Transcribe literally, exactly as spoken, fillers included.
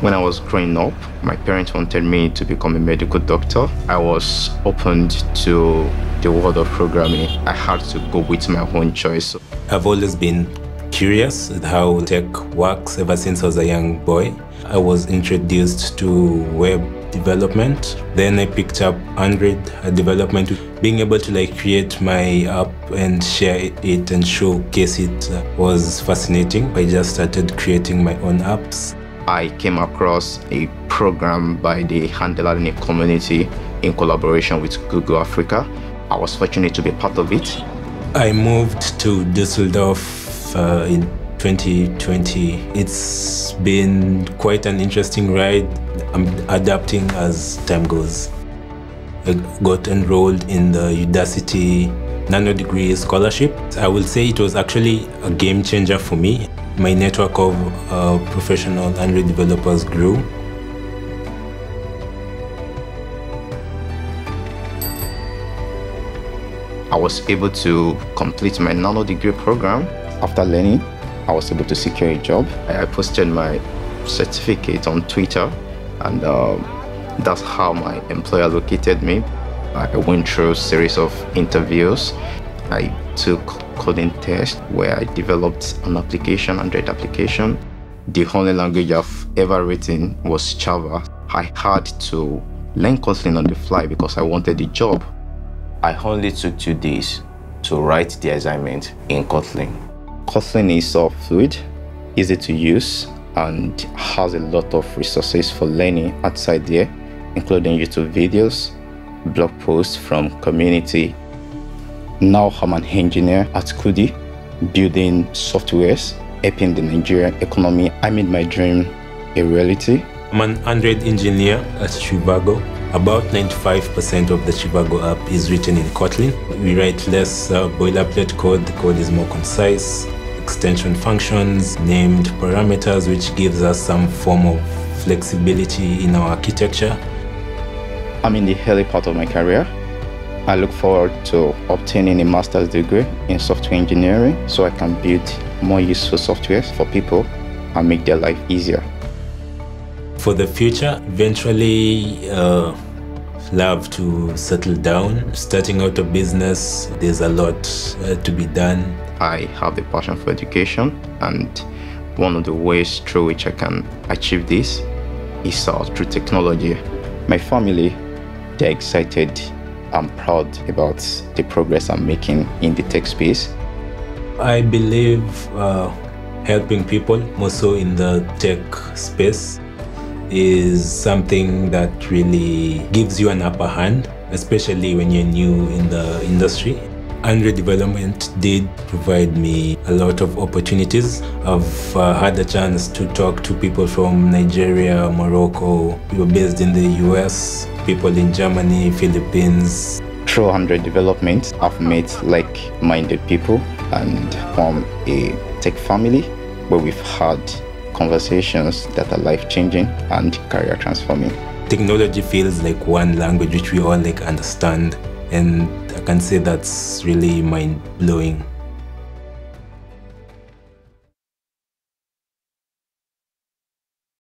When I was growing up, my parents wanted me to become a medical doctor. I was opened to the world of programming. I had to go with my own choice. I've always been curious at how tech works ever since I was a young boy. I was introduced to web development. Then I picked up Android development. Being able to like create my app and share it and showcase it was fascinating. I just started creating my own apps. I came across a program by the Handle Learning Community in collaboration with Google Africa. I was fortunate to be part of it. I moved to Düsseldorf uh, in twenty twenty. It's been quite an interesting ride. I'm adapting as time goes. I got enrolled in the Udacity Nano Degree scholarship. I will say it was actually a game changer for me. My network of uh, professional Android developers grew. I was able to complete my nano degree program. After learning, I was able to secure a job. I posted my certificate on Twitter, and uh, that's how my employer located me. I went through a series of interviews. I took coding test where I developed an application, Android application. The only language I've ever written was Java. I had to learn Kotlin on the fly because I wanted the job. I only took two days to write the assignment in Kotlin. Kotlin is so fluid, easy to use, and has a lot of resources for learning outside there, including YouTube videos, blog posts from community. Now I'm an engineer at Kudi, building softwares, helping the Nigerian economy. I made my dream a reality. I'm an Android engineer at Trivago. About ninety-five percent of the Trivago app is written in Kotlin. We write less uh, boilerplate code. The code is more concise. Extension functions, named parameters, which gives us some form of flexibility in our architecture. I'm in the early part of my career. I look forward to obtaining a master's degree in software engineering so I can build more useful software for people and make their life easier. For the future, eventually uh, love to settle down. Starting out a business, there's a lot uh, to be done. I have a passion for education, and one of the ways through which I can achieve this is uh, through technology. My family, they're excited. I'm proud about the progress I'm making in the tech space. I believe uh, helping people, more so in the tech space, is something that really gives you an upper hand, especially when you're new in the industry. Android development did provide me a lot of opportunities. I've uh, had the chance to talk to people from Nigeria, Morocco, people based in the U S, people in Germany, Philippines. Through Android development, I've met like-minded people and from a tech family where we've had conversations that are life-changing and career-transforming. Technology feels like one language which we all like understand. And I can say that's really mind-blowing.